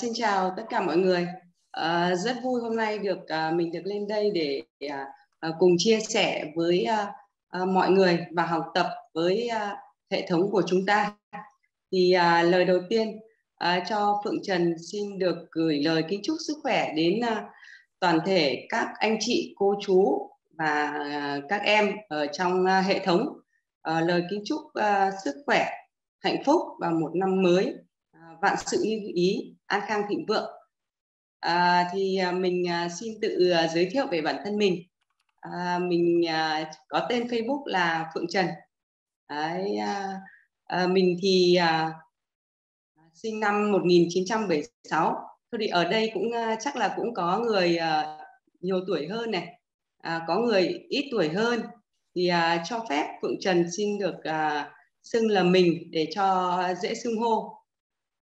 Xin chào tất cả mọi người. Rất vui hôm nay mình được lên đây để cùng chia sẻ với mọi người và học tập với hệ thống của chúng ta. Thì lời đầu tiên cho Phượng Trần xin được gửi lời kính chúc sức khỏe đến toàn thể các anh chị, cô chú và các em ở trong hệ thống. Lời kính chúc sức khỏe, hạnh phúc và một năm mới vạn sự như ý, an khang thịnh vượng. Thì mình xin tự giới thiệu về bản thân mình. Mình có tên Facebook là Phượng Trần. Mình thì sinh năm 1976. Thôi thì ở đây cũng chắc là cũng có người nhiều tuổi hơn này, có người ít tuổi hơn. Thì cho phép Phượng Trần xin được xưng là mình để cho dễ xưng hô.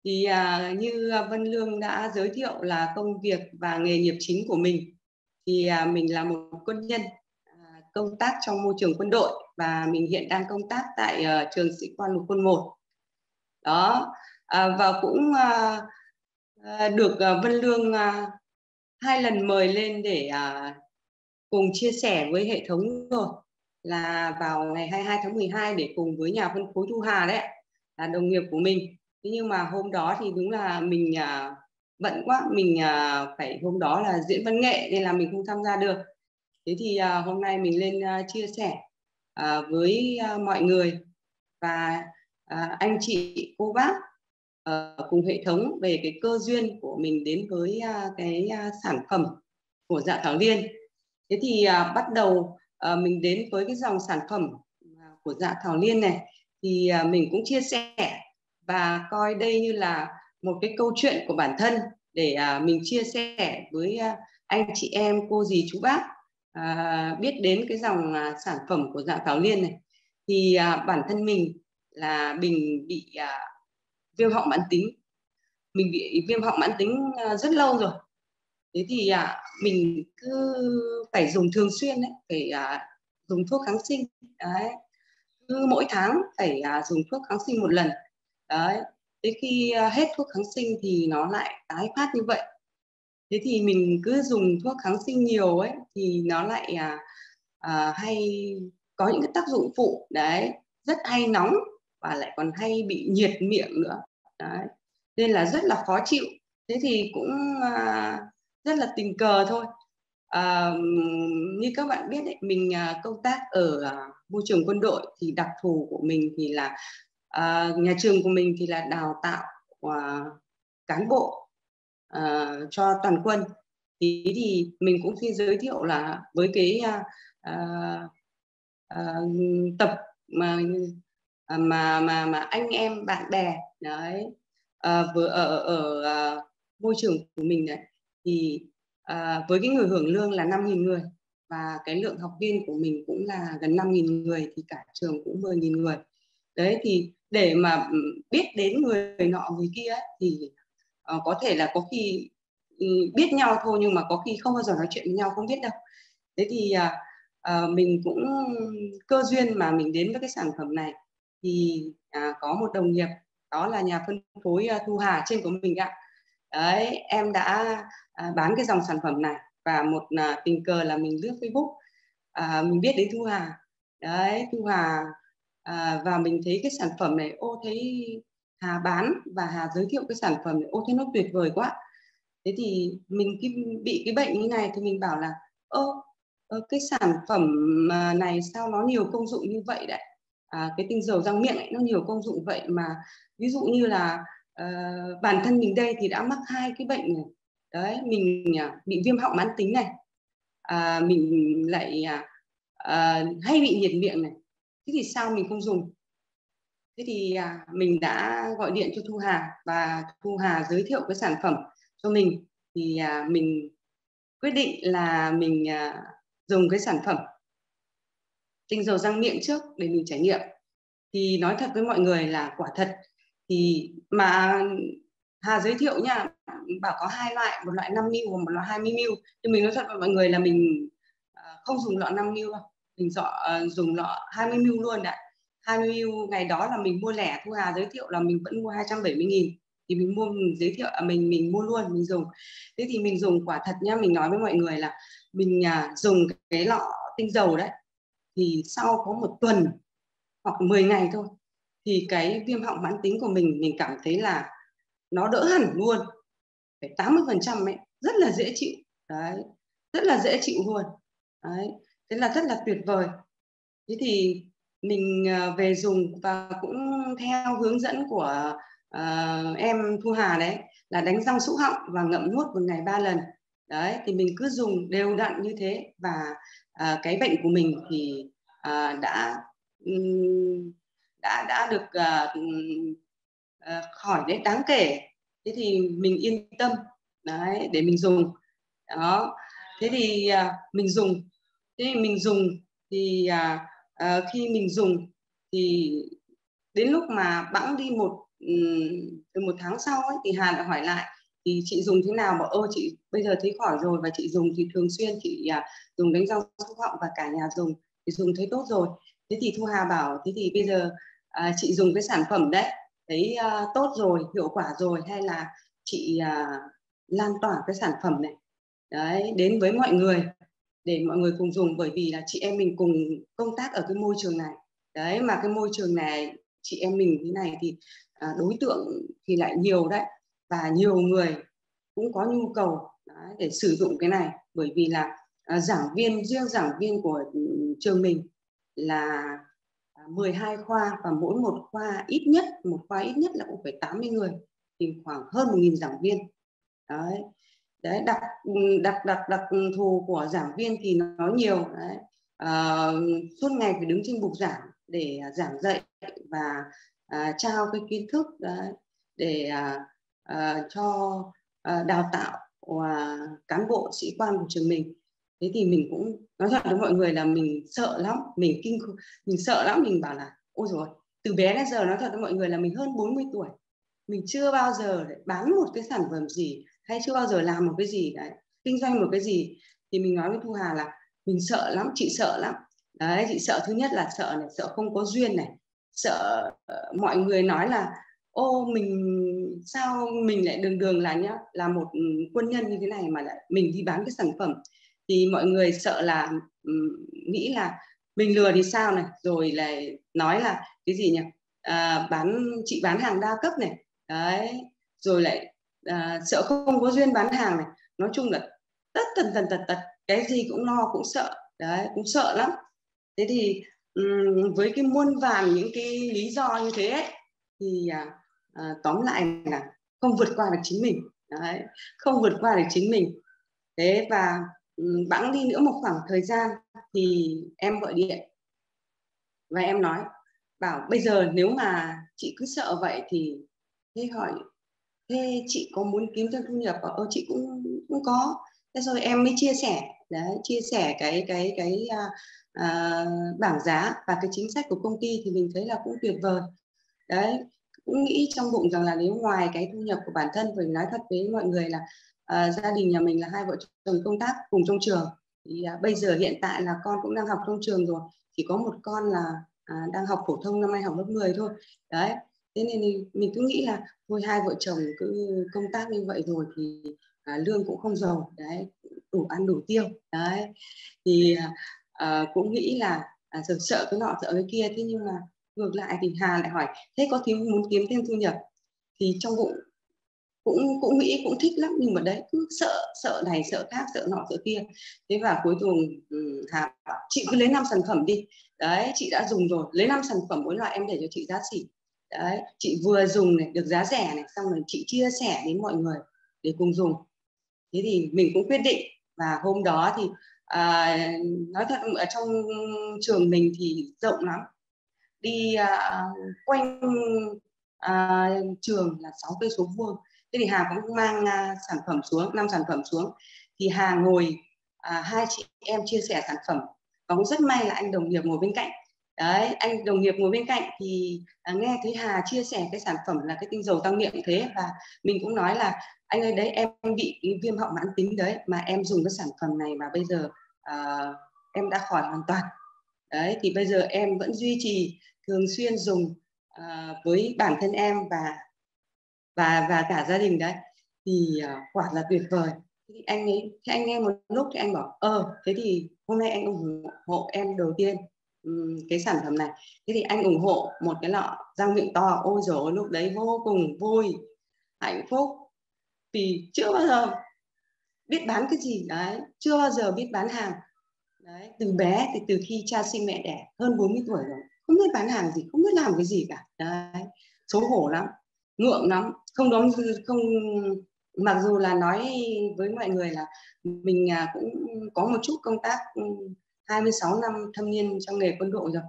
Thì như Vân Lương đã giới thiệu là công việc và nghề nghiệp chính của mình thì mình là một quân nhân, công tác trong môi trường quân đội và mình hiện đang công tác tại trường sĩ quan lục quân 1. Đó, và cũng được Vân Lương 2 lần mời lên để cùng chia sẻ với hệ thống rồi, là vào ngày 22 tháng 12 để cùng với nhà phân phối Thu Hà đấy, là đồng nghiệp của mình. Nhưng mà hôm đó thì đúng là mình bận quá, mình phải hôm đó là diễn văn nghệ nên là mình không tham gia được. Thế thì hôm nay mình lên chia sẻ với mọi người và anh chị, cô bác cùng hệ thống về cái cơ duyên của mình đến với cái sản phẩm của Dạ Thảo Liên. Thế thì bắt đầu mình đến với cái dòng sản phẩm của Dạ Thảo Liên này thì mình cũng chia sẻ và coi đây như là một cái câu chuyện của bản thân để mình chia sẻ với anh chị em, cô dì, chú bác biết đến cái dòng sản phẩm của Dạ Thảo Liên này. Thì bản thân mình là mình bị viêm họng mãn tính. Mình bị viêm họng mãn tính rất lâu rồi. Thế thì mình cứ phải dùng thường xuyên đấy, phải dùng thuốc kháng sinh. Đấy. Cứ mỗi tháng phải dùng thuốc kháng sinh 1 lần. Đấy, thế khi hết thuốc kháng sinh thì nó lại tái phát như vậy. Thế thì mình cứ dùng thuốc kháng sinh nhiều ấy thì nó lại hay có những cái tác dụng phụ đấy, rất hay nóng và lại còn hay bị nhiệt miệng nữa. Đấy, nên là rất là khó chịu. Thế thì cũng rất là tình cờ thôi. Như các bạn biết đấy, mình công tác ở môi trường quân đội thì đặc thù của mình thì là nhà trường của mình thì là đào tạo cán bộ cho toàn quân. Thì mình cũng xin giới thiệu là với cái tập mà anh em bạn bè đấy vừa ở môi trường của mình đấy thì với cái người hưởng lương là 5.000 người và cái lượng học viên của mình cũng là gần 5.000 người thì cả trường cũng 10.000 người. Đấy, thì để mà biết đến người nọ người kia ấy, thì có thể là có khi biết nhau thôi nhưng mà có khi không bao giờ nói chuyện với nhau, không biết đâu. Thế thì mình cũng cơ duyên mà mình đến với cái sản phẩm này thì có một đồng nghiệp đó là nhà phân phối Thu Hà trên của mình ạ. Đấy, em đã bán cái dòng sản phẩm này và một tình cờ là mình lướt Facebook, mình biết đến Thu Hà. Đấy, Thu Hà. Và mình thấy cái sản phẩm này, ô thấy Hà bán và Hà giới thiệu cái sản phẩm này, ô thấy nó tuyệt vời quá. Thế thì mình bị cái bệnh như này thì mình bảo là cái sản phẩm này sao nó nhiều công dụng như vậy đấy. Cái tinh dầu răng miệng ấy, nó nhiều công dụng vậy mà. Ví dụ như là bản thân mình đây thì đã mắc 2 cái bệnh này. Đấy, mình bị viêm họng mãn tính này, mình lại hay bị nhiệt miệng này. Thế thì sao mình không dùng? Thế thì mình đã gọi điện cho Thu Hà và Thu Hà giới thiệu cái sản phẩm cho mình. Thì mình quyết định là mình dùng cái sản phẩm tinh dầu răng miệng trước để mình trải nghiệm. Thì nói thật với mọi người là quả thật thì mà Hà giới thiệu nha, bảo có 2 loại, một loại 5ml và một loại 20ml. Nhưng mình nói thật với mọi người là mình không dùng lọ 5ml đâu. Mình dùng lọ 20ml luôn ạ. 20ml ngày đó là mình mua lẻ, Thu Hà giới thiệu là mình vẫn mua 270.000. thì mình mua, mình giới thiệu, mình mua luôn, mình dùng. Thế thì mình dùng quả thật nhá, mình nói với mọi người là mình dùng cái lọ tinh dầu đấy, thì sau có một tuần hoặc 10 ngày thôi thì cái viêm họng mãn tính của mình cảm thấy là nó đỡ hẳn luôn, phải 80% ấy, rất là dễ chịu đấy, rất là dễ chịu luôn đấy, thế là rất là tuyệt vời. Thế thì mình về dùng và cũng theo hướng dẫn của em Thu Hà đấy, là đánh răng súc họng và ngậm nuốt một ngày 3 lần đấy, thì mình cứ dùng đều đặn như thế và cái bệnh của mình thì đã được khỏi đấy đáng kể. Thế thì mình yên tâm đấy để mình dùng đó. Thế thì mình dùng thì khi mình dùng thì đến lúc mà bẵng đi một tháng sau ấy, thì Hà đã hỏi lại thì chị dùng thế nào, bảo ơ chị bây giờ thấy khỏi rồi và chị dùng thì thường xuyên chị dùng đánh răng súc họng và cả nhà dùng thì dùng thấy tốt rồi. Thế thì Thu Hà bảo thế thì bây giờ chị dùng cái sản phẩm đấy thấy tốt rồi, hiệu quả rồi, hay là chị lan tỏa cái sản phẩm này đấy đến với mọi người để mọi người cùng dùng, bởi vì là chị em mình cùng công tác ở cái môi trường này đấy, mà cái môi trường này chị em mình thế này thì đối tượng thì lại nhiều đấy, và nhiều người cũng có nhu cầu đấy, để sử dụng cái này, bởi vì là riêng giảng viên của trường mình là 12 khoa và mỗi một khoa ít nhất là cũng phải 80 người, thì khoảng hơn 1.000 giảng viên đấy. Đấy, đặc thù của giảng viên thì nó nhiều đấy. Suốt ngày phải đứng trên bục giảng để giảng dạy và trao cái kiến thức đấy, để cho đào tạo cán bộ sĩ quan của trường mình. Thế thì mình cũng nói thật với mọi người là mình sợ lắm, mình sợ lắm, mình bảo là ôi rồi từ bé đến giờ, nói thật với mọi người là mình hơn 40 tuổi mình chưa bao giờ bán một cái sản phẩm gì hay chưa bao giờ làm một cái gì đấy, kinh doanh một cái gì, thì mình nói với Thu Hà là mình sợ lắm, chị sợ lắm đấy, chị sợ thứ nhất là sợ không có duyên này, sợ mọi người nói là ô mình sao mình lại đường là nhá, là một quân nhân như thế này mà lại mình đi bán cái sản phẩm thì mọi người sợ là nghĩ là mình lừa thì sao này, rồi lại nói là cái gì nhỉ, chị bán hàng đa cấp này đấy, rồi lại sợ không có duyên bán hàng này, nói chung là tật cái gì cũng lo cũng sợ đấy, cũng sợ lắm. Thế thì với cái muôn vàn những cái lý do như thế ấy, thì tóm lại là không vượt qua được chính mình đấy, không vượt qua được chính mình. Thế và bẵng đi nữa một khoảng thời gian thì em gọi điện và em nói bảo bây giờ nếu mà chị cứ sợ vậy thì thế chị có muốn kiếm thêm thu nhập, bảo ơ chị cũng có. Thế rồi em mới chia sẻ đấy, chia sẻ cái bảng giá và cái chính sách của công ty, thì mình thấy là cũng tuyệt vời đấy, cũng nghĩ trong bụng rằng là nếu ngoài cái thu nhập của bản thân, mình nói thật với mọi người là gia đình nhà mình là hai vợ chồng công tác cùng trong trường, thì bây giờ hiện tại là con cũng đang học trong trường rồi, chỉ có một con là đang học phổ thông, năm nay học lớp 10 thôi đấy. Thế nên mình cứ nghĩ là thôi hai vợ chồng cứ công tác như vậy rồi thì lương cũng không giàu đấy, đủ ăn đủ tiêu đấy, thì cũng nghĩ là sợ cái nọ sợ cái kia. Thế nhưng mà ngược lại thì Hà lại hỏi thế có muốn kiếm thêm thu nhập, thì trong bụng cũng nghĩ cũng thích lắm, nhưng mà đấy cứ sợ này sợ khác, sợ nọ sợ kia. Thế và cuối cùng Hà bảo chị cứ lấy 5 sản phẩm đi đấy, chị đã dùng rồi, lấy 5 sản phẩm mỗi loại em để cho chị giá xỉ đấy, chị vừa dùng này được giá rẻ này, xong rồi chị chia sẻ đến mọi người để cùng dùng. Thế thì mình cũng quyết định, và hôm đó thì nói thật ở trong trường mình thì rộng lắm, đi quanh trường là 6 cây số vuông. Thế thì Hà cũng mang sản phẩm xuống, 5 sản phẩm xuống, thì Hà ngồi hai chị em chia sẻ sản phẩm, và cũng rất may là anh đồng nghiệp ngồi bên cạnh đấy, anh đồng nghiệp ngồi bên cạnh thì nghe thấy Hà chia sẻ cái sản phẩm là cái tinh dầu tăng niệm thế, và mình cũng nói là anh ơi đấy em bị viêm họng mãn tính đấy, mà em dùng cái sản phẩm này mà bây giờ em đã khỏi hoàn toàn đấy, thì bây giờ em vẫn duy trì thường xuyên dùng với bản thân em và và cả gia đình đấy, thì quả là tuyệt vời. Thì anh ấy, thì anh nghe một lúc thì anh bảo thế thì hôm nay anh ủng hộ em đầu tiên cái sản phẩm này. Thế thì anh ủng hộ một cái lọ răng miệng to. Ôi dồi ôi, lúc đấy vô cùng vui, hạnh phúc, vì chưa bao giờ biết bán cái gì đấy, chưa bao giờ biết bán hàng đấy. Từ bé thì từ khi cha sinh mẹ đẻ hơn 40 tuổi rồi, không biết bán hàng gì, không biết làm cái gì cả đấy. Xấu hổ lắm, ngượng lắm, không đóng không. Mặc dù là nói với mọi người là mình cũng có một chút công tác 26 năm thâm niên trong nghề quân đội rồi.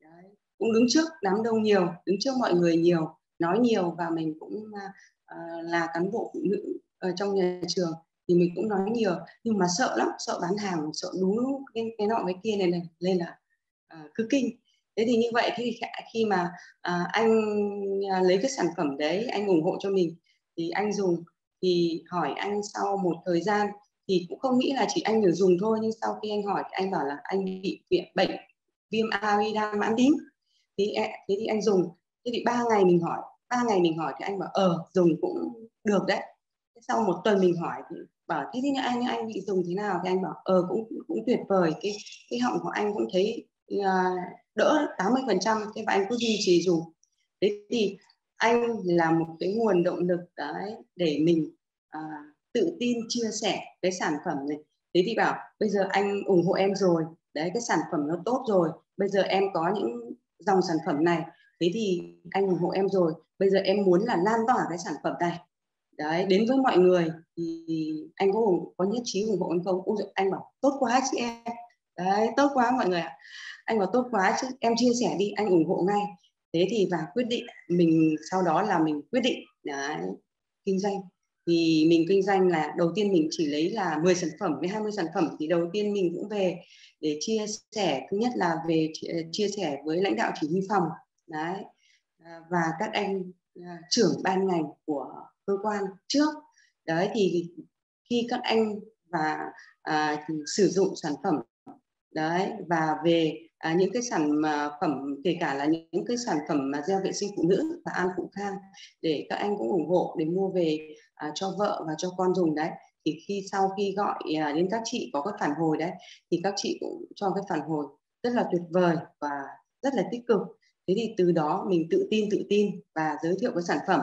Đấy. Cũng đứng trước đám đông nhiều, đứng trước mọi người nhiều, nói nhiều, và mình cũng là cán bộ phụ nữ ở trong nhà trường thì mình cũng nói nhiều, nhưng mà sợ lắm, sợ bán hàng, sợ đúng cái nọ cái kia này nên là cứ kinh. Thế thì như vậy thì khi mà anh lấy cái sản phẩm đấy, anh ủng hộ cho mình thì anh dùng. Thì hỏi anh sau một thời gian thì cũng không nghĩ là chỉ anh được dùng thôi, nhưng sau khi anh hỏi thì anh bảo là anh bị bệnh viêm amidan mãn tính. Thế thì anh dùng. Thế thì 3 ngày mình hỏi, 3 ngày mình hỏi thì anh bảo dùng cũng được đấy. Sau một tuần mình hỏi thì bảo thế thì anh bị dùng thế nào, thì anh bảo cũng tuyệt vời, cái họng của anh cũng thấy đỡ 80%. Thế và anh cứ duy trì dùng. Thế thì anh là một cái nguồn động lực đấy để mình tự tin chia sẻ cái sản phẩm này. Thế thì bảo bây giờ anh ủng hộ em rồi đấy, cái sản phẩm nó tốt rồi, bây giờ em có những dòng sản phẩm này, thế thì anh ủng hộ em rồi, bây giờ em muốn là lan tỏa cái sản phẩm này đấy đến với mọi người, thì anh có nhất trí ủng hộ em không? Anh bảo tốt quá chị em đấy, tốt quá mọi người ạ. Anh bảo tốt quá chứ, em chia sẻ đi, anh ủng hộ ngay. Thế thì và quyết định, mình sau đó là mình quyết định đấy, kinh doanh. Thì mình kinh doanh là đầu tiên mình chỉ lấy là 10 sản phẩm với 20 sản phẩm. Thì đầu tiên mình cũng về để chia sẻ, thứ nhất là về chia sẻ với lãnh đạo chỉ huy phòng đấy, và các anh trưởng ban ngành của cơ quan trước đấy. Thì khi các anh và sử dụng sản phẩm đấy, và về những cái sản phẩm, kể cả là những cái sản phẩm mà gel vệ sinh phụ nữ và an phụ khang, để các anh cũng ủng hộ để mua về cho vợ và cho con dùng đấy. Thì khi sau khi gọi đến các chị có cái phản hồi đấy, thì các chị cũng cho cái phản hồi rất là tuyệt vời và rất là tích cực. Thế thì từ đó mình tự tin và giới thiệu cái sản phẩm.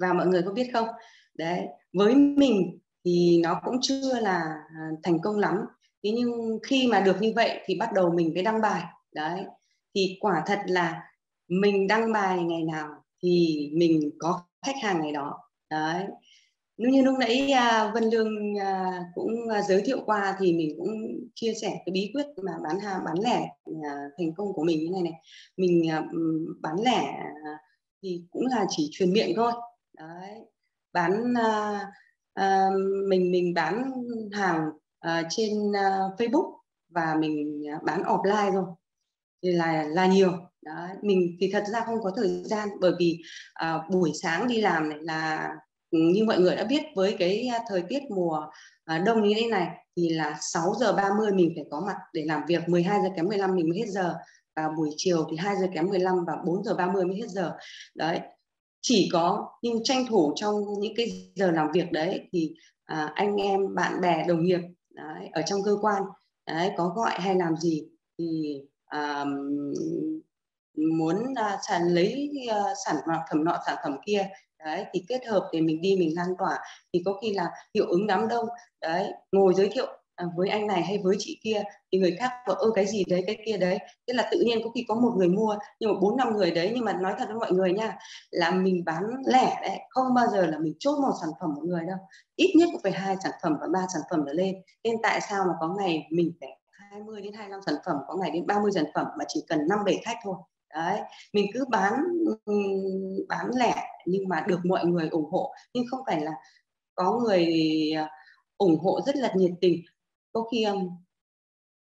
Và mọi người có biết không đấy, với mình thì nó cũng chưa là thành công lắm. Thế nhưng khi mà được như vậy thì bắt đầu mình mới đăng bài đấy. Thì quả thật là mình đăng bài ngày nào thì mình có khách hàng ngày đó đấy. Nếu như lúc nãy Vân Lương cũng giới thiệu qua, thì mình cũng chia sẻ cái bí quyết mà bán lẻ thành công của mình như này này. Mình bán lẻ thì cũng là chỉ truyền miệng thôi đấy. Bán mình bán hàng trên Facebook, và mình bán offline rồi thì là nhiều đấy. Mình thì thật ra không có thời gian, bởi vì buổi sáng đi làm này là như mọi người đã biết, với cái thời tiết mùa đông như thế này thì là 6:30 mình phải có mặt để làm việc, 12:15 mình mới hết giờ, và buổi chiều thì 2:15 và 4:30 mới hết giờ đấy. Chỉ có nhưng tranh thủ trong những cái giờ làm việc đấy thì anh em bạn bè đồng nghiệp đấy, ở trong cơ quan đấy, có gọi hay làm gì thì muốn lấy sản phẩm nọ sản phẩm kia đấy, thì kết hợp để mình đi mình lan tỏa. Thì có khi là hiệu ứng đám đông đấy, ngồi giới thiệu với anh này hay với chị kia thì người khác bảo cái gì đấy cái kia đấy, tức là tự nhiên có khi có một người mua nhưng mà 4-5 người đấy. Nhưng mà nói thật với mọi người nha, là mình bán lẻ đấy, không bao giờ là mình chốt một sản phẩm một người đâu, ít nhất cũng phải 2 sản phẩm và 3 sản phẩm trở lên. Nên tại sao mà có ngày mình phải 20 đến 25 sản phẩm, có ngày đến 30 sản phẩm, mà chỉ cần 5-7 khách thôi đấy. Mình cứ bán lẻ nhưng mà được mọi người ủng hộ, nhưng không phải là có người ủng hộ rất là nhiệt tình. Có khi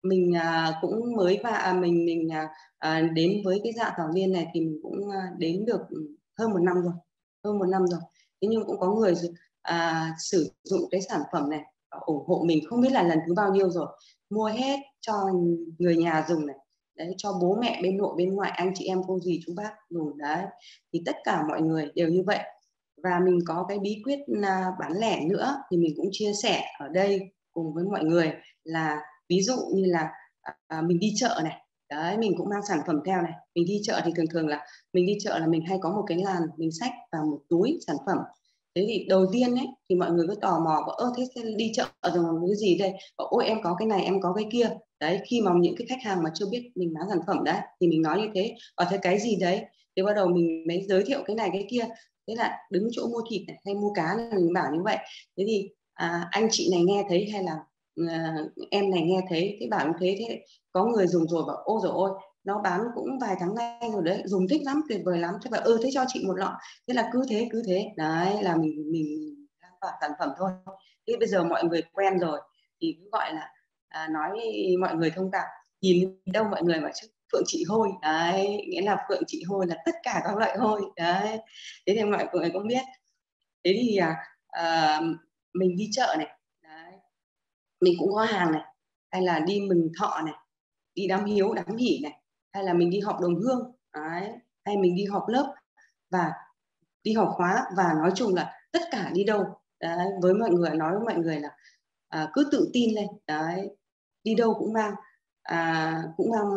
mình cũng mới và mình đến với cái Dạ Thảo Liên này thì mình cũng đến được hơn một năm rồi. Thế nhưng cũng có người sử dụng cái sản phẩm này ủng hộ mình không biết là lần thứ bao nhiêu rồi, mua hết cho người nhà dùng này đấy, cho bố mẹ bên nội bên ngoại, anh chị em cô dì chú bác dùng đấy. Thì tất cả mọi người đều như vậy. Và mình có cái bí quyết bán lẻ nữa thì mình cũng chia sẻ ở đây cùng với mọi người, là ví dụ như là mình đi chợ này, đấy, mình cũng mang sản phẩm theo này. Mình đi chợ thì thường thường là mình đi chợ là mình hay có một cái làn, mình xách vào một túi sản phẩm. Thế thì đầu tiên ấy, thì mọi người cứ tò mò có ơ thế đi chợ rồi mà cái gì đây, ôi em có cái này, em có cái kia. Đấy, khi mà những cái khách hàng mà chưa biết mình bán sản phẩm đấy thì mình nói như thế, ở thế cái gì đấy, thế bắt đầu mình mới giới thiệu cái này cái kia. Thế là đứng chỗ mua thịt này, hay mua cá này, mình bảo như vậy. Thế thì anh chị này nghe thấy, hay là em này nghe thấy, thế bảo như thế, thế có người dùng rồi bảo ôi dồi ôi, nó bán cũng vài tháng nay rồi đấy, dùng thích lắm, tuyệt vời lắm, thế bảo thế cho chị một lọ. Thế là cứ thế đấy là mình lan tỏa sản phẩm thôi. Thế bây giờ mọi người quen rồi thì cứ gọi là nói mọi người thông cảm, nhìn đâu mọi người mà chứ Phượng chị hôi đấy, nghĩa là Phượng chị hôi là tất cả các loại hôi đấy. Thế thì mọi người cũng biết. Thế thì mình đi chợ này đấy, mình cũng có hàng này, hay là đi mừng thọ này, đi đám hiếu đám hỉ này, hay là mình đi họp đồng hương đấy, hay mình đi họp lớp và đi học khóa, và nói chung là tất cả đi đâu đấy, với mọi người nói với mọi người là cứ tự tin lên đấy, đi đâu cũng mang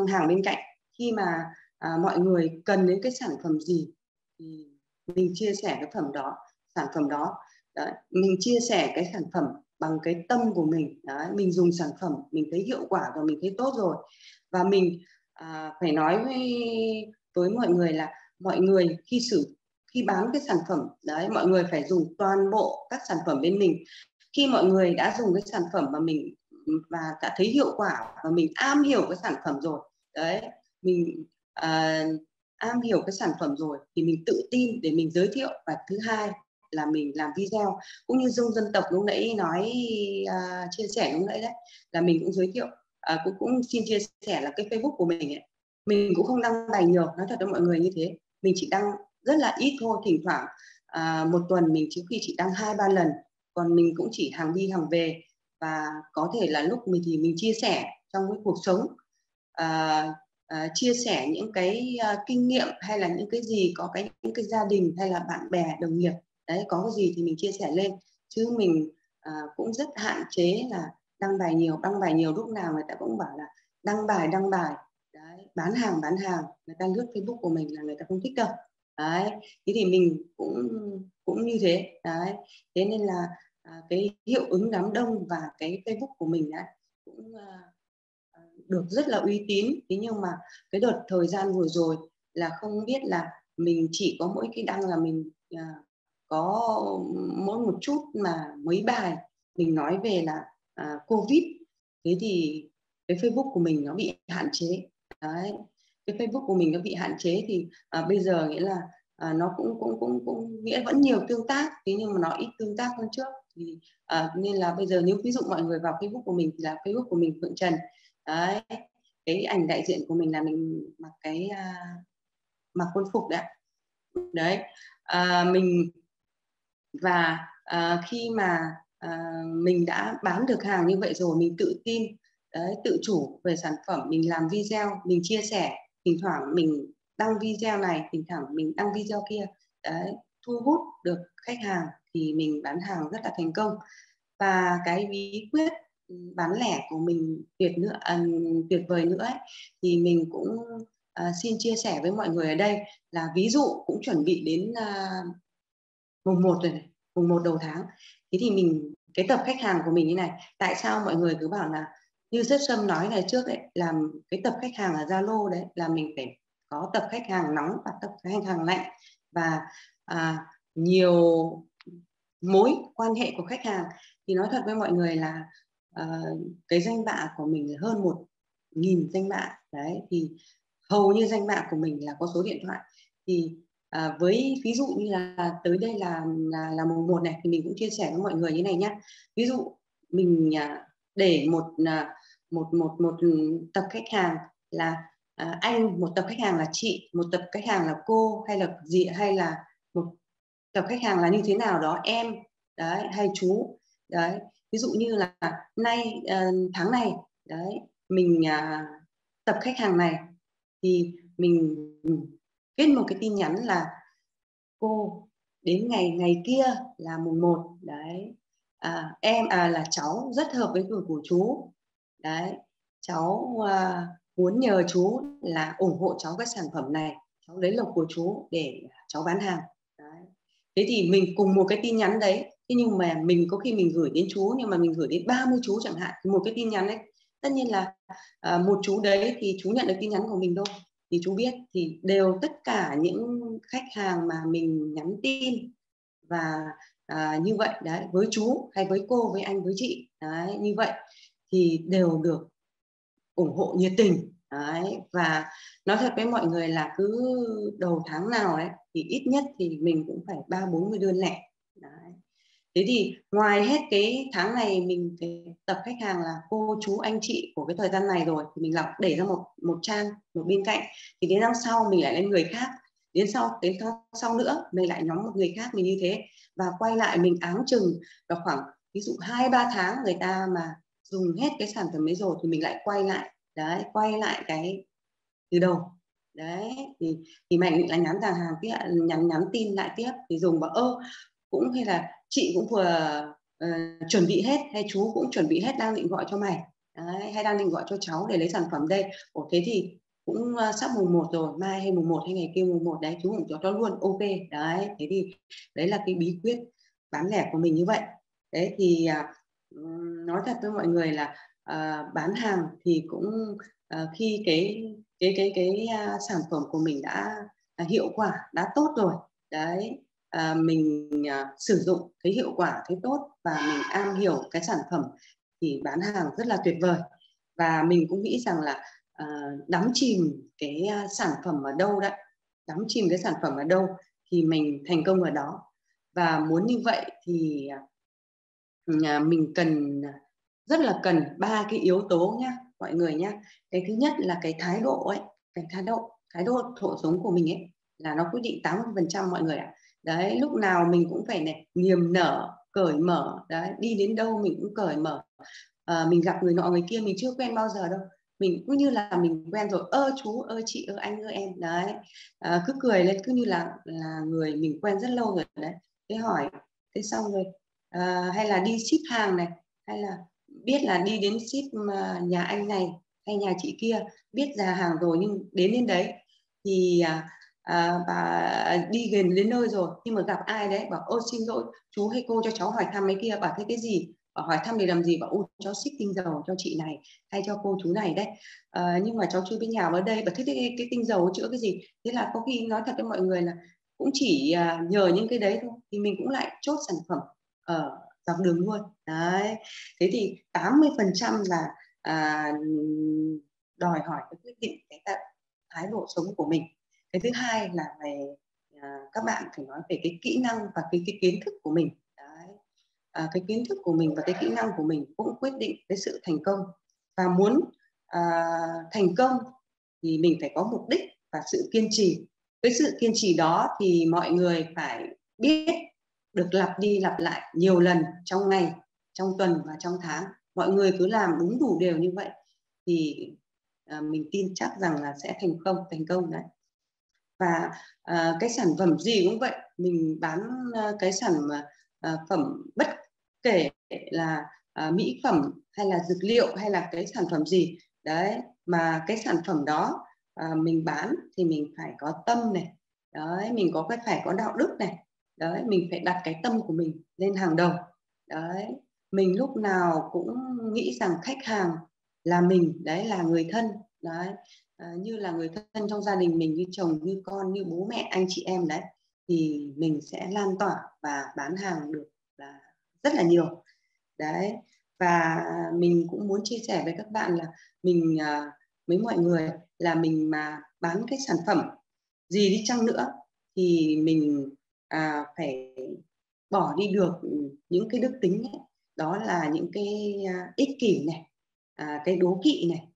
hàng bên cạnh. Khi mà mọi người cần đến cái sản phẩm gì thì mình chia sẻ cái sản phẩm đó đấy, mình chia sẻ cái sản phẩm bằng cái tâm của mình đấy, mình dùng sản phẩm mình thấy hiệu quả và mình thấy tốt rồi. Và mình phải nói với mọi người là mọi người khi bán cái sản phẩm đấy, mọi người phải dùng toàn bộ các sản phẩm bên mình. Khi mọi người đã dùng cái sản phẩm mà mình và đã thấy hiệu quả và mình am hiểu cái sản phẩm rồi đấy, mình am hiểu cái sản phẩm rồi thì mình tự tin để mình giới thiệu. Và thứ hai là mình làm video, cũng như Dương Dân Tộc lúc nãy nói chia sẻ lúc nãy đấy, là mình cũng giới thiệu cũng xin chia sẻ là cái Facebook của mình ấy, mình cũng không đăng bài nhiều, nói thật với mọi người như thế. Mình chỉ đăng rất là ít thôi, thỉnh thoảng một tuần mình chỉ đăng 2-3 lần, còn mình cũng chỉ hàng đi hàng về. Và có thể là lúc mình thì mình chia sẻ trong cái cuộc sống, chia sẻ những cái kinh nghiệm, hay là những cái gì có những cái gia đình hay là bạn bè đồng nghiệp đấy, có cái gì thì mình chia sẻ lên. Chứ mình cũng rất hạn chế là đăng bài nhiều. Lúc nào người ta cũng bảo là đăng bài đấy, bán hàng, người ta lướt Facebook của mình là người ta không thích đâu đấy. Thế thì mình cũng như thế đấy. Thế nên là cái hiệu ứng đám đông và cái Facebook của mình đã cũng được rất là uy tín. Thế nhưng mà cái đợt thời gian vừa rồi là không biết là mình chỉ có mỗi cái đăng là mình có mỗi một chút mà mấy bài mình nói về là Covid. Thế thì cái Facebook của mình nó bị hạn chế đấy, cái Facebook của mình nó bị hạn chế. Thì bây giờ nghĩa là nó cũng nghĩa vẫn nhiều tương tác, thế nhưng mà nó ít tương tác hơn trước. Thì, nên là bây giờ nếu ví dụ mọi người vào Facebook của mình thì là Facebook của mình Phượng Trần đấy, cái ảnh đại diện của mình là mình mặc cái mặc quân phục đấy đấy. Mình và khi mà mình đã bán được hàng như vậy rồi, mình tự tin đấy, tự chủ về sản phẩm, mình làm video, mình chia sẻ, thỉnh thoảng mình đăng video này, thỉnh thoảng mình đăng video kia đấy, thu hút được khách hàng thì mình bán hàng rất là thành công. Và cái bí quyết bán lẻ của mình tuyệt vời nữa ấy, thì mình cũng xin chia sẻ với mọi người ở đây là ví dụ cũng chuẩn bị đến mùng 1 rồi này, mùng 1 đầu tháng. Thế thì mình cái tập khách hàng của mình như này, tại sao mọi người cứ bảo là như Sếp Sâm nói này trước đấy, làm cái tập khách hàng ở Zalo đấy, là mình phải có tập khách hàng nóng và tập khách hàng lạnh, và nhiều mối quan hệ của khách hàng. Thì nói thật với mọi người là cái danh bạ của mình là hơn 1.000 danh bạ đấy, thì hầu như danh bạ của mình là có số điện thoại. Thì với ví dụ như là tới đây là mùng 1 này, thì mình cũng chia sẻ với mọi người như này nhé. Ví dụ mình để một tập khách hàng là anh, một tập khách hàng là chị, một tập khách hàng là cô, hay là gì, hay là một tập khách hàng là như thế nào đó em đấy, hay chú đấy. Ví dụ như là nay tháng này đấy, mình tập khách hàng này thì mình viết một cái tin nhắn là cô Đến ngày kia là mùng 1 đấy. Là cháu rất hợp với tuổi của chú đấy. Cháu muốn nhờ chú là ủng hộ cháu các sản phẩm này, cháu lấy lộc của chú để cháu bán hàng đấy. Thế thì mình cùng một cái tin nhắn đấy, thế nhưng mà mình có khi mình gửi đến chú, nhưng mà mình gửi đến 30 chú chẳng hạn, một cái tin nhắn đấy. Tất nhiên là một chú đấy thì chú nhận được tin nhắn của mình thôi, thì chú biết. Thì đều tất cả những khách hàng mà mình nhắn tin và như vậy đấy, với chú hay với cô, với anh, với chị đấy, như vậy thì đều được ủng hộ nhiệt tình đấy. Và nói thật với mọi người là cứ đầu tháng nào ấy, thì ít nhất thì mình cũng phải 30-40 đơn lẻ đấy. Thế thì ngoài hết cái tháng này mình phải tập khách hàng là cô, chú, anh, chị của cái thời gian này rồi, thì mình lọc để ra một trang, một bên cạnh. Thì đến năm sau mình lại lên người khác, đến tháng sau nữa mình lại nhóm một người khác, mình như thế. Và quay lại mình áng chừng vào khoảng ví dụ 2-3 tháng người ta mà dùng hết cái sản phẩm ấy rồi thì mình lại quay lại đấy, quay lại cái từ đầu đấy. Thì mình định là nhắn hàng tiếp, nhắn tin lại tiếp, thì dùng bảo ơ cũng hay là chị cũng vừa chuẩn bị hết, hay chú cũng chuẩn bị hết, đang định gọi cho mày đấy, hay đang định gọi cho cháu để lấy sản phẩm đây. Ồ thế thì cũng sắp mùng 1 rồi, mai hay mùng 1 hay ngày kia mùng 1 đấy, chú cũng cho luôn, ok đấy. Thế thì đấy là cái bí quyết bán lẻ của mình như vậy đấy. Thì nói thật với mọi người là bán hàng thì cũng khi cái sản phẩm của mình đã hiệu quả, đã tốt rồi đấy, mình sử dụng thấy hiệu quả, thấy tốt và mình am hiểu cái sản phẩm thì bán hàng rất là tuyệt vời. Và mình cũng nghĩ rằng là đắm chìm cái sản phẩm ở đâu đấy, đắm chìm cái sản phẩm ở đâu thì mình thành công ở đó. Và muốn như vậy thì mình cần, rất là cần 3 cái yếu tố nhá mọi người nhá. Cái thứ nhất là cái thái độ ấy, cái thái độ thổ sống của mình ấy là nó quyết định 80% mọi người ạ. Đấy, lúc nào mình cũng phải này, niềm nở, cởi mở đấy, đi đến đâu mình cũng cởi mở. Mình gặp người nọ người kia mình chưa quen bao giờ đâu, mình cũng như là mình quen rồi, ơ chú, ơ chị, ơ anh, ơ em đấy, cứ cười lên, cứ như là người mình quen rất lâu rồi đấy. Thế hỏi, thế xong rồi hay là đi ship hàng này, hay là biết là đi đến ship nhà anh này hay nhà chị kia, biết ra hàng rồi nhưng đến đấy thì bà đi gần đến nơi rồi, nhưng mà gặp ai đấy bảo ôi xin lỗi chú hay cô cho cháu hỏi thăm mấy kia, bảo thế cái gì, bảo hỏi thăm để làm gì, bảo ôi cháu xích tinh dầu cho chị này hay cho cô chú này đấy, nhưng mà cháu chưa biết nhà ở đây, bảo thế cái tinh dầu chữa cái gì. Thế là có khi nói thật với mọi người là cũng chỉ nhờ những cái đấy thôi thì mình cũng lại chốt sản phẩm ở dọc đường luôn đấy. Thế thì 80% là đòi hỏi cái quyết định cái thái độ sống của mình. Cái thứ hai là về các bạn phải nói về cái kỹ năng và cái kiến thức của mình đấy. Cái kiến thức của mình và cái kỹ năng của mình cũng quyết định cái sự thành công. Và muốn thành công thì mình phải có mục đích và sự kiên trì. Cái sự kiên trì đó thì mọi người phải biết được lặp đi lặp lại nhiều lần trong ngày, trong tuần và trong tháng. Mọi người cứ làm đúng đủ đều như vậy thì mình tin chắc rằng là sẽ thành công đấy. Và cái sản phẩm gì cũng vậy, mình bán cái sản phẩm bất kể là mỹ phẩm hay là dược liệu hay là cái sản phẩm gì đấy, mà cái sản phẩm đó mình bán thì mình phải có tâm này đấy, mình phải có đạo đức này đấy, mình phải đặt cái tâm của mình lên hàng đầu đấy. Mình lúc nào cũng nghĩ rằng khách hàng là mình đấy, là người thân đấy, như là người thân trong gia đình mình, như chồng, như con, như bố mẹ, anh chị em đấy, thì mình sẽ lan tỏa và bán hàng được là rất là nhiều đấy. Và mình cũng muốn chia sẻ với các bạn là mình với mọi người là mình mà bán cái sản phẩm gì đi chăng nữa thì mình phải bỏ đi được những cái đức tính ấy. Đó là những cái ích kỷ này, cái đố kỵ này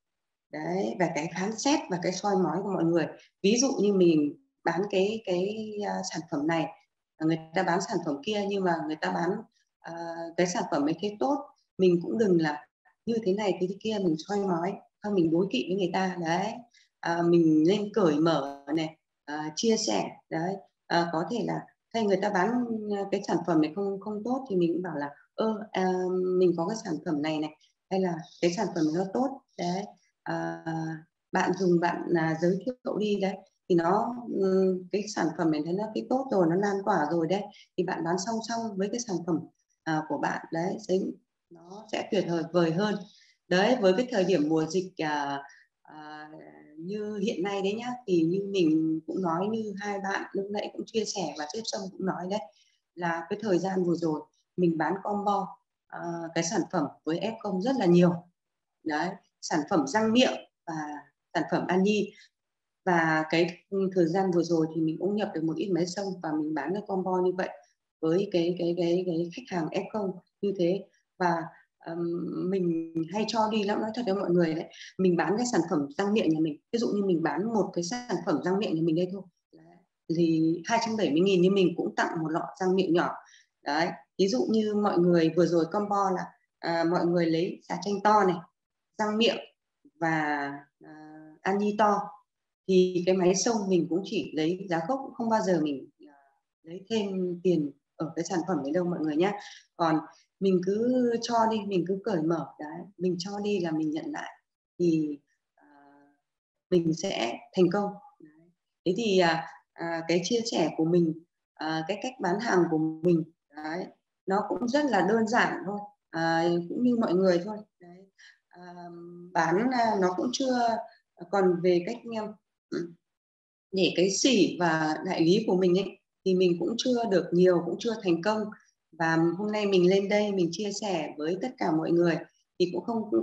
đấy, và cái phán xét và cái soi mói của mọi người. Ví dụ như mình bán cái sản phẩm này, người ta bán sản phẩm kia, nhưng mà người ta bán cái sản phẩm ấy thế tốt, mình cũng đừng là như thế này thế kia, mình soi mói, không, mình đối kỵ với người ta đấy. Mình nên cởi mở này, chia sẻ đấy, có thể là hay người ta bán cái sản phẩm này không tốt thì mình cũng bảo là mình có cái sản phẩm này này, hay là cái sản phẩm nó tốt đấy, bạn dùng bạn giới thiệu đi đấy, thì nó cái sản phẩm này thấy nó cái tốt rồi, nó lan tỏa rồi đấy, thì bạn bán song song với cái sản phẩm của bạn đấy, nó sẽ tuyệt vời hơn đấy. Với cái thời điểm mùa dịch như hiện nay đấy nhá, thì như mình cũng nói, như hai bạn lúc nãy cũng chia sẻ và tiếp Sâm cũng nói đấy, là cái thời gian vừa rồi mình bán combo cái sản phẩm với F0 rất là nhiều đấy, sản phẩm răng miệng và sản phẩm an nhi. Và cái thời gian vừa rồi thì mình cũng nhập được một ít máy xông và mình bán cái combo như vậy với cái khách hàng F0 như thế. Và mình hay cho đi lắm, nói thật với mọi người đấy, mình bán cái sản phẩm răng miệng nhà mình, ví dụ như mình bán một cái sản phẩm răng miệng nhà mình đây thôi đấy, thì 270.000 như mình cũng tặng một lọ răng miệng nhỏ đấy. Ví dụ như mọi người vừa rồi combo là mọi người lấy xà chanh to này, răng miệng và an nhi to, thì cái máy xông mình cũng chỉ lấy giá gốc, cũng không bao giờ mình lấy thêm tiền ở cái sản phẩm đấy đâu mọi người nhé. Còn mình cứ cho đi, mình cứ cởi mở đấy, mình cho đi là mình nhận lại, thì mình sẽ thành công đấy. Thế thì cái chia sẻ của mình, cái cách bán hàng của mình đấy, nó cũng rất là đơn giản thôi, cũng như mọi người thôi đấy. Bán nó cũng chưa còn về cách để cái sỉ và đại lý của mình ấy, thì mình cũng chưa được nhiều, cũng chưa thành công. Và hôm nay mình lên đây mình chia sẻ với tất cả mọi người thì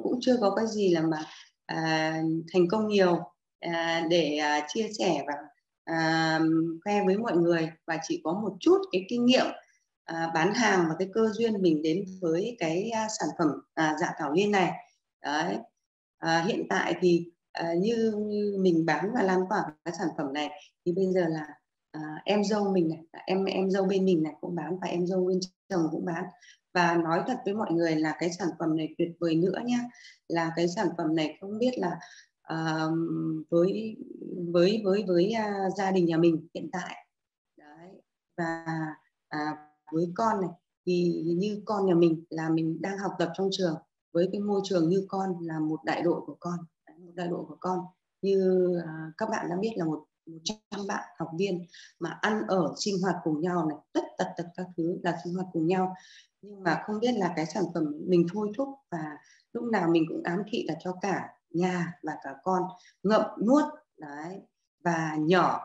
cũng chưa có cái gì là mà thành công nhiều để chia sẻ và khoe với mọi người, và chỉ có một chút cái kinh nghiệm bán hàng và cái cơ duyên mình đến với cái sản phẩm Dạ Thảo Liên này đấy. Hiện tại thì như mình bán và lan tỏa cái sản phẩm này thì bây giờ là em dâu mình này, em dâu bên mình này cũng bán, và em dâu bên chồng cũng bán. Và nói thật với mọi người là cái sản phẩm này tuyệt vời nữa nhá, là cái sản phẩm này không biết là gia đình nhà mình hiện tại đấy, và với con này thì như con nhà mình là mình đang học tập trong trường, với cái môi trường như con là một đại đội của con, một đại đội của con như các bạn đã biết là 100 bạn học viên mà ăn ở sinh hoạt cùng nhau này, tất tật các thứ là sinh hoạt cùng nhau. Nhưng mà không biết là cái sản phẩm mình thôi thúc, và lúc nào mình cũng ám thị là cho cả nhà và cả con ngậm nuốt đấy, và nhỏ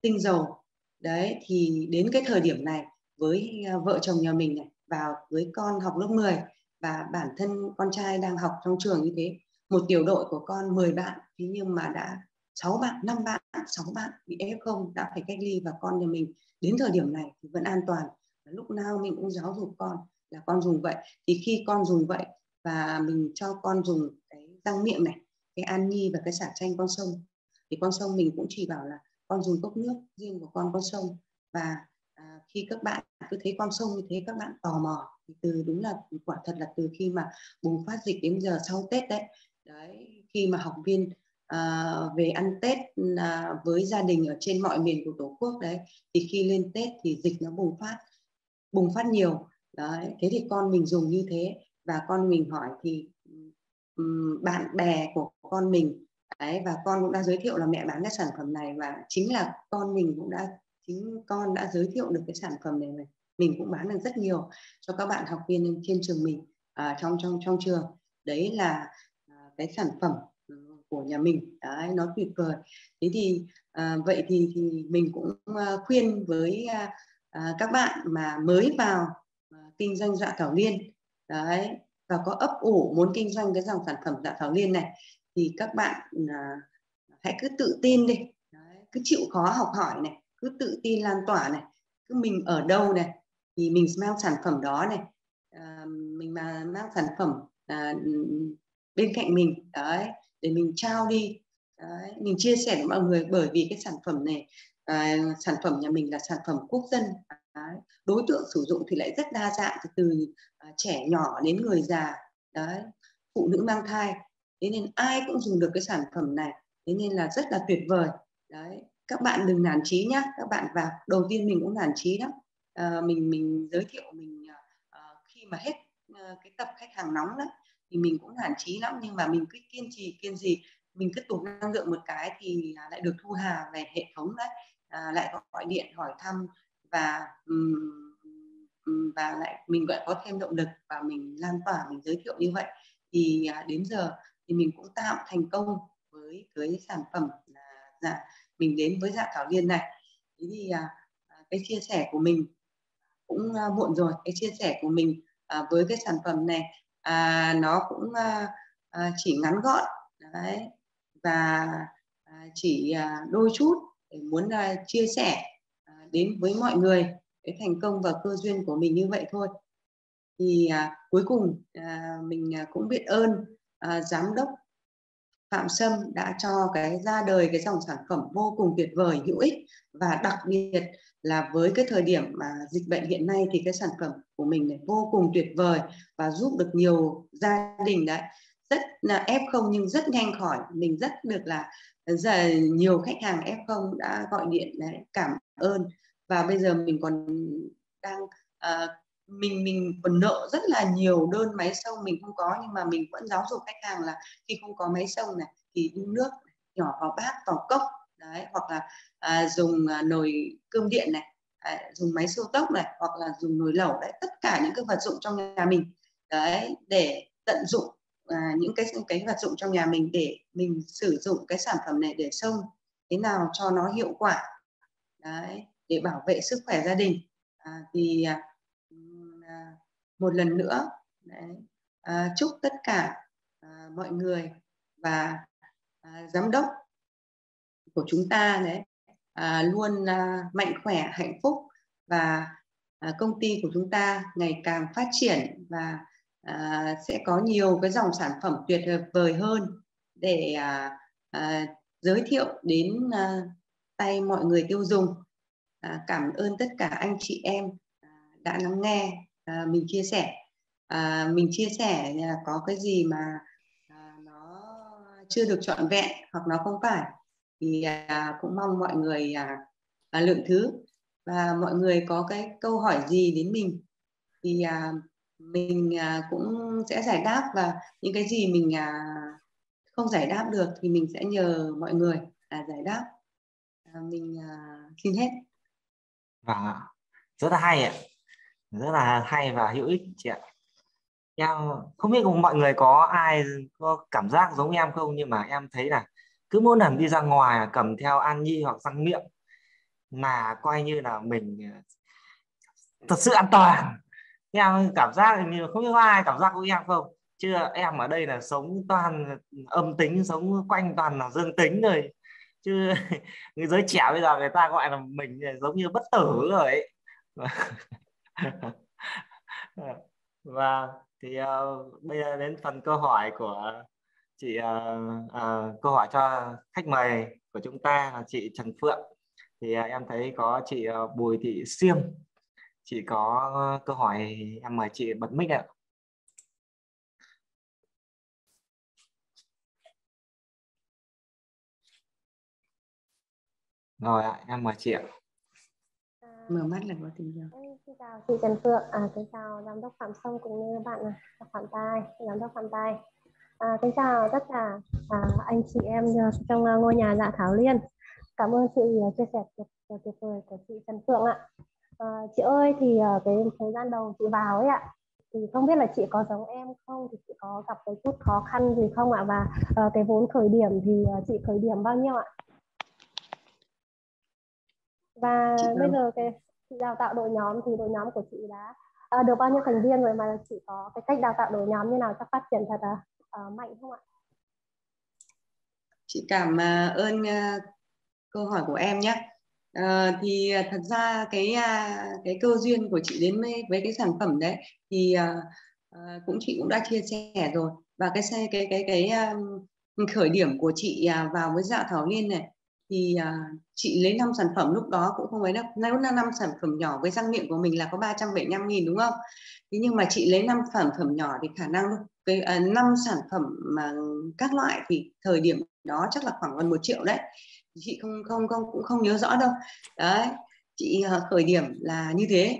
tinh dầu đấy. Thì đến cái thời điểm này với vợ chồng nhà mình này, vào với con học lớp 10 và bản thân con trai đang học trong trường như thế, một tiểu đội của con 10 bạn, thế nhưng mà đã 6 bạn bị F0 đã phải cách ly, và con nhà mình đến thời điểm này thì vẫn an toàn. Lúc nào mình cũng giáo dục con là con dùng vậy, thì khi con dùng vậy và mình cho con dùng cái răng miệng này, cái an nhi và cái xả chanh con sông, thì con sông mình cũng chỉ bảo là con dùng cốc nước riêng của con sông. Và khi các bạn cứ thấy con sông như thế, các bạn tò mò, thì đúng là quả thật là từ khi mà bùng phát dịch đến giờ sau Tết đấy, khi mà học viên về ăn Tết với gia đình ở trên mọi miền của Tổ quốc đấy, thì khi lên Tết thì dịch nó bùng phát nhiều đấy. Thế thì con mình dùng như thế, và con mình hỏi thì bạn bè của con mình đấy, và con cũng đã giới thiệu là mẹ bán cái sản phẩm này, và chính là con đã giới thiệu được cái sản phẩm này, mình cũng bán được rất nhiều cho các bạn học viên trên trường mình, trong trường. Đấy là cái sản phẩm của nhà mình đấy, nó tuyệt vời. Thế thì vậy thì mình cũng khuyên với các bạn mà mới vào kinh doanh Dạ Thảo Liên đấy, và có ấp ủ muốn kinh doanh cái dòng sản phẩm Dạ Thảo Liên này, thì các bạn hãy cứ tự tin đi đấy, cứ chịu khó học hỏi này, cứ tự tin lan tỏa này, cứ mình ở đâu này thì mình mang sản phẩm đó này, mình mà mang sản phẩm bên cạnh mình đấy, để mình trao đi đấy, mình chia sẻ với mọi người. Bởi vì cái sản phẩm này, sản phẩm nhà mình là sản phẩm quốc dân đấy. Đối tượng sử dụng thì lại rất đa dạng, từ trẻ nhỏ đến người già đấy, phụ nữ mang thai, thế nên ai cũng dùng được cái sản phẩm này, thế nên là rất là tuyệt vời đấy. Các bạn đừng nản chí nhá, các bạn vào. Đầu tiên mình cũng nản chí đó. Mình giới thiệu mình khi mà hết cái tập khách hàng nóng đó thì mình cũng nản chí lắm, nhưng mà mình cứ kiên trì, mình cứ tụt năng lượng một cái thì lại được Thu Hà về hệ thống đấy, lại gọi điện hỏi thăm và lại mình lại có thêm động lực và mình lan tỏa, mình giới thiệu như vậy thì đến giờ thì mình cũng tạm thành công với cái sản phẩm là mình đến với Dạ Thảo Liên này. Thế thì cái chia sẻ của mình cũng muộn rồi, cái chia sẻ của mình với cái sản phẩm này nó cũng chỉ ngắn gọn đấy, và chỉ đôi chút để muốn chia sẻ đến với mọi người cái thành công và cơ duyên của mình như vậy thôi. Thì cuối cùng mình cũng biết ơn giám đốc Phạm Sâm đã cho cái ra đời cái dòng sản phẩm vô cùng tuyệt vời, hữu ích, và đặc biệt là với cái thời điểm mà dịch bệnh hiện nay thì cái sản phẩm của mình này vô cùng tuyệt vời và giúp được nhiều gia đình đấy, rất là F0 nhưng rất nhanh khỏi. Mình rất được là giờ nhiều khách hàng F0 đã gọi điện đấy, cảm ơn, và bây giờ mình còn đang mình còn nợ rất là nhiều đơn máy xông mình không có, nhưng mà mình vẫn giáo dục khách hàng là khi không có máy xông này thì đun nước nhỏ vào bát, vào cốc đấy, hoặc là dùng nồi cơm điện này, dùng máy siêu tốc này, hoặc là dùng nồi lẩu đấy, tất cả những cái vật dụng trong nhà mình đấy, để tận dụng những cái vật dụng trong nhà mình để mình sử dụng cái sản phẩm này để xông thế nào cho nó hiệu quả đấy, để bảo vệ sức khỏe gia đình. Thì một lần nữa đấy, chúc tất cả mọi người và giám đốc của chúng ta đấy luôn mạnh khỏe, hạnh phúc, và công ty của chúng ta ngày càng phát triển và sẽ có nhiều cái dòng sản phẩm tuyệt vời hơn để giới thiệu đến tay mọi người tiêu dùng. Cảm ơn tất cả anh chị em đã lắng nghe mình chia sẻ. Mình chia sẻ có cái gì mà nó chưa được trọn vẹn hoặc nó không phải thì cũng mong mọi người lượng thứ, và mọi người có cái câu hỏi gì đến mình thì mình cũng sẽ giải đáp, và những cái gì mình không giải đáp được thì mình sẽ nhờ mọi người giải đáp. Mình xin hết. Vâng, rất là hay ạ, rất là hay và hữu ích chị ạ. Em không biết cùng mọi người có ai có cảm giác giống em không, nhưng mà em thấy là cứ mỗi lần đi ra ngoài cầm theo an nhi hoặc răng miệng là coi như là mình thật sự an toàn. Em cảm giác như không biết có ai cảm giác của em không, chứ em ở đây là sống toàn âm tính, sống quanh toàn là dương tính rồi, chứ người giới trẻ bây giờ người ta gọi là mình giống như bất tử rồi ấy. Và thì bây giờ đến phần câu hỏi của chị, câu hỏi cho khách mời của chúng ta là chị Trần Phượng. Thì em thấy có chị Bùi Thị Xiêng, chị có câu hỏi, em mời chị bật mic ạ. Rồi ạ, em mời chị ạ. Mở mắt là có tình yêu. Xin chào chị Trần Phượng, xin chào giám đốc Phạm Sâm cũng như bạn Phạm Tai, giám đốc Phạm Tai. Xin chào tất cả anh chị em trong ngôi nhà Dạ Thảo Liên. Cảm ơn sự chia sẻ tuyệt vời của chị Trần Phượng ạ. Chị ơi, thì cái thời gian đầu chị vào ấy ạ, thì không biết là chị có giống em không, thì chị có gặp cái chút khó khăn gì không ạ, và cái vốn khởi điểm thì chị khởi điểm bao nhiêu ạ? Và bây giờ cái chị đào tạo đội nhóm thì đội nhóm của chị đã được bao nhiêu thành viên rồi, mà chị có cái cách đào tạo đội nhóm như nào cho phát triển thật mạnh không ạ? Chị cảm ơn câu hỏi của em nhé. Thì thật ra cái cơ duyên của chị đến với cái sản phẩm đấy thì cũng chị cũng đã chia sẻ rồi, và cái khởi điểm của chị vào với Dạ Thảo Liên này thì chị lấy 5 sản phẩm, lúc đó cũng không ấy đâu, nếu là 5 sản phẩm nhỏ với răng miệng của mình là có 375.000 đúng không? Thế nhưng mà chị lấy 5 sản phẩm nhỏ thì khả năng cái 5 sản phẩm mà các loại thì thời điểm đó chắc là khoảng gần 1 triệu đấy. chị cũng không nhớ rõ đâu. Đấy, chị khởi điểm là như thế.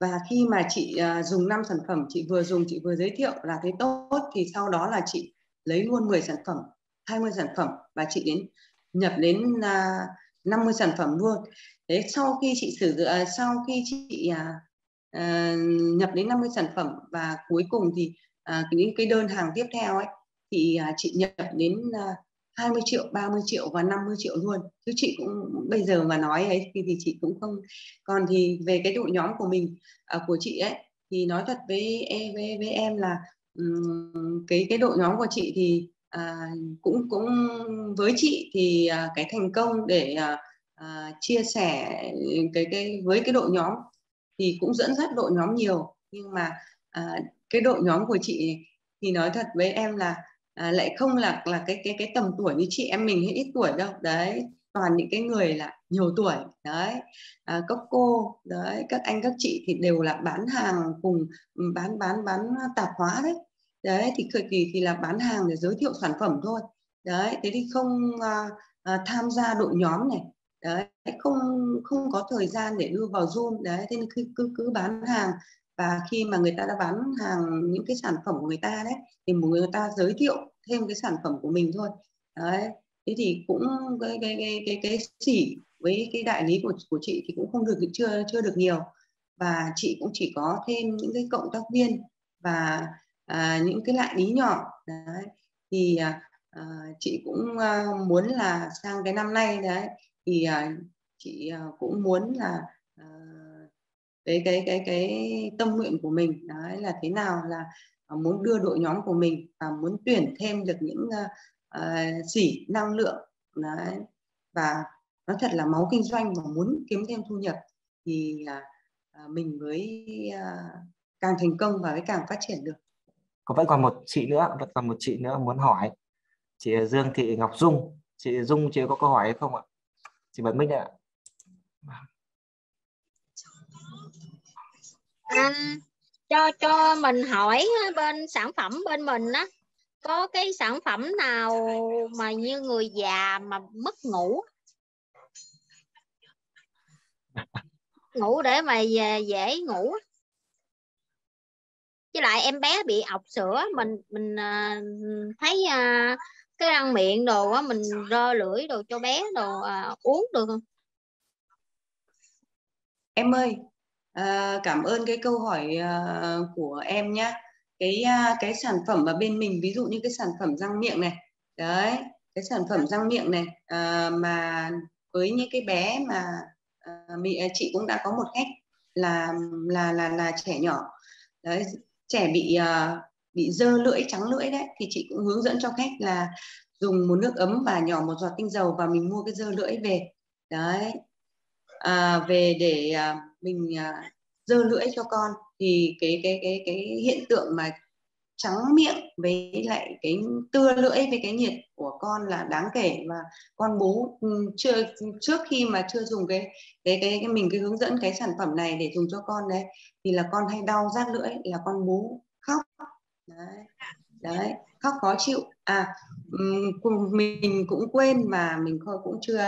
Và khi mà chị dùng 5 sản phẩm, chị vừa dùng, chị vừa giới thiệu là thấy tốt, thì sau đó là chị lấy luôn 10 sản phẩm, 20 sản phẩm và chị đến nhập đến 50 sản phẩm luôn. Thế sau khi chị nhập đến 50 sản phẩm và cuối cùng thì những cái đơn hàng tiếp theo ấy thì chị nhập đến 20 triệu, 30 triệu và 50 triệu luôn. Chứ chị cũng bây giờ mà nói ấy thì chị cũng không. Còn thì về cái đội nhóm của mình, của chị ấy, thì nói thật với em là cái đội nhóm của chị thì cũng với chị thì cái thành công để chia sẻ cái với cái đội nhóm thì cũng dẫn dắt đội nhóm nhiều, nhưng mà cái đội nhóm của chị thì nói thật với em là lại không là cái tầm tuổi như chị em mình hay ít tuổi đâu. Đấy, toàn những cái người là nhiều tuổi. Đấy, các cô, đấy, các anh các chị thì đều là bán hàng cùng bán tạp hóa đấy. Đấy thì cực kỳ thì là bán hàng để giới thiệu sản phẩm thôi. Đấy, thế thì không tham gia đội nhóm này. Đấy, không có thời gian để đưa vào Zoom. Đấy, thế nên cứ bán hàng. Và khi mà người ta đã bán hàng những cái sản phẩm của người ta đấy thì người ta giới thiệu thêm cái sản phẩm của mình thôi. Đấy, thế thì cũng cái chỉ với cái đại lý của chị thì cũng không được, chưa được nhiều. Và chị cũng chỉ có thêm những cái cộng tác viên và những cái đại lý nhỏ. Đấy, thì chị cũng muốn là sang cái năm nay đấy thì chị cũng muốn là cái tâm nguyện của mình đấy là thế nào là muốn đưa đội nhóm của mình và muốn tuyển thêm được những sỉ năng lượng đấy, và nó thật là máu kinh doanh và muốn kiếm thêm thu nhập thì mình mới càng thành công và mới càng phát triển được. Vẫn còn một chị nữa muốn hỏi, chị Dương Thị Ngọc Dung. Chị Dung, chị có câu hỏi hay không ạ? Chị bật mic ạ. Anh cho mình hỏi bên sản phẩm bên mình á, có cái sản phẩm nào mà như người già mà mất ngủ để mà dễ ngủ, với lại em bé bị ọc sữa, mình thấy cái răng miệng đồ á, mình rơ lưỡi đồ cho bé đồ uống được không em ơi? Cảm ơn cái câu hỏi của em nhé. Cái sản phẩm ở bên mình, ví dụ như cái sản phẩm răng miệng này, đấy, cái sản phẩm răng miệng này mà với những cái bé mà chị cũng đã có một khách là trẻ nhỏ, đấy, trẻ bị dơ lưỡi, trắng lưỡi đấy, thì chị cũng hướng dẫn cho khách là dùng một nước ấm và nhỏ một giọt tinh dầu và mình mua cái dơ lưỡi về, đấy, về để mình dơ lưỡi cho con, thì cái hiện tượng mà trắng miệng với lại cái tưa lưỡi với cái nhiệt của con là đáng kể. Và con bố trước khi mà chưa dùng cái mình cứ hướng dẫn cái sản phẩm này để dùng cho con đấy thì là con hay đau rát lưỡi, là con bố khóc đấy, đấy, khóc khó chịu. Mình cũng quên mà mình cũng chưa,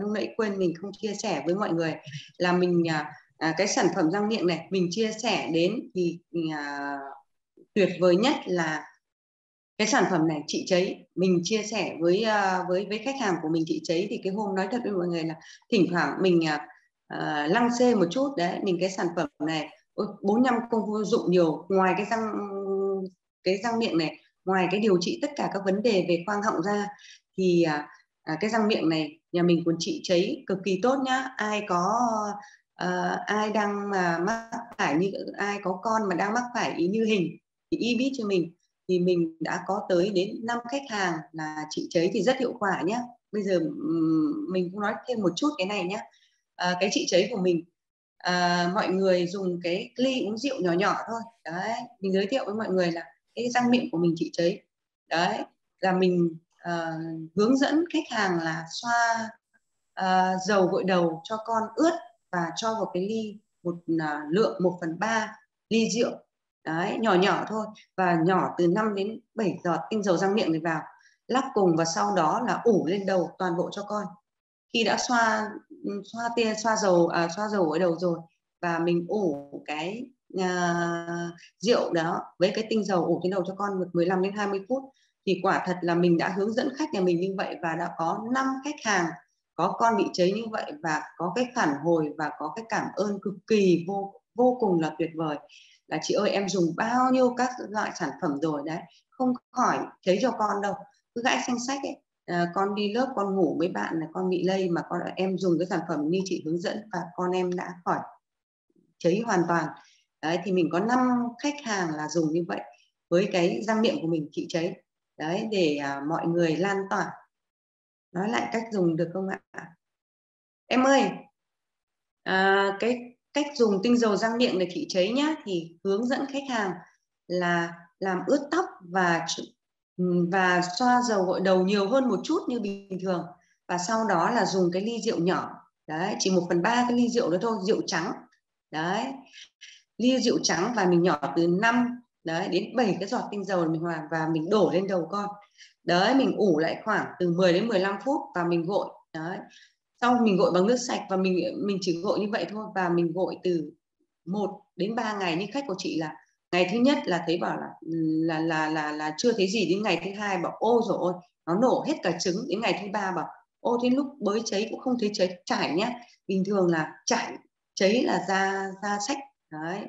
lúc nãy quên mình không chia sẻ với mọi người là mình cái sản phẩm răng miệng này mình chia sẻ đến thì tuyệt vời nhất là cái sản phẩm này chị Cháy mình chia sẻ với khách hàng của mình. Chị Cháy thì cái hôm nói thật với mọi người là thỉnh thoảng mình lăng xê một chút đấy, mình cái sản phẩm này 4-5 công vô dụng nhiều. Ngoài cái răng miệng này, ngoài cái điều trị tất cả các vấn đề về khoang họng ra thì cái răng miệng này nhà mình còn chị Cháy cực kỳ tốt nhá. Ai có ai đang mà mắc phải, như ai có con mà đang mắc phải ý như hình thì y biết cho mình, thì mình đã có tới đến 5 khách hàng là chị Cháy thì rất hiệu quả nhé. Bây giờ mình cũng nói thêm một chút cái này nhé. Cái chị Cháy của mình, mọi người dùng cái ly uống rượu nhỏ nhỏ thôi đấy. Mình giới thiệu với mọi người là cái răng miệng của mình chị Cháy đấy là mình hướng dẫn khách hàng là xoa dầu gội đầu cho con ướt và cho vào cái ly lượng 1/3 ly rượu đấy, nhỏ nhỏ thôi, và nhỏ từ 5 đến 7 giọt tinh dầu răng miệng này vào, lắp cùng, và sau đó là ủ lên đầu toàn bộ cho con Khi đã xoa dầu ở đầu rồi và mình ủ cái rượu đó với cái tinh dầu ủ trên đầu cho con được 15 đến 20 phút thì quả thật là mình đã hướng dẫn khách nhà mình như vậy và đã có 5 khách hàng có con bị cháy như vậy và có cái phản hồi và có cái cảm ơn cực kỳ vô cùng là tuyệt vời. Là chị ơi, em dùng bao nhiêu các loại sản phẩm rồi đấy, không khỏi cháy cho con đâu, cứ gãi xanh xách ấy. Con đi lớp con ngủ với bạn là con bị lây, mà em dùng cái sản phẩm như chị hướng dẫn và con em đã khỏi cháy hoàn toàn. Đấy, thì mình có 5 khách hàng là dùng như vậy với cái răng miệng của mình trị cháy. Đấy, để mọi người lan tỏa. Nói lại cách dùng được không ạ? Em ơi, cái cách dùng tinh dầu răng miệng để trị cháy nhá, thì hướng dẫn khách hàng là làm ướt tóc và xoa dầu gội đầu nhiều hơn một chút như bình thường, và sau đó là dùng cái ly rượu nhỏ đấy, chỉ 1/3 cái ly rượu đó thôi, rượu trắng đấy, ly rượu trắng, và mình nhỏ từ 5 đấy đến 7 cái giọt tinh dầu mình hòa và mình đổ lên đầu con đấy, mình ủ lại khoảng từ 10 đến 15 phút và mình gội đấy, sau mình gội bằng nước sạch và mình chỉ gội như vậy thôi, và mình gội từ 1 đến 3 ngày. Như khách của chị là ngày thứ nhất là thấy bảo là chưa thấy gì, đến ngày thứ hai bảo ô rồi ôi nó nổ hết cả trứng, đến ngày thứ ba bảo ô thế lúc bới cháy cũng không thấy cháy. Chảy nhá, bình thường là cháy là ra sách đấy,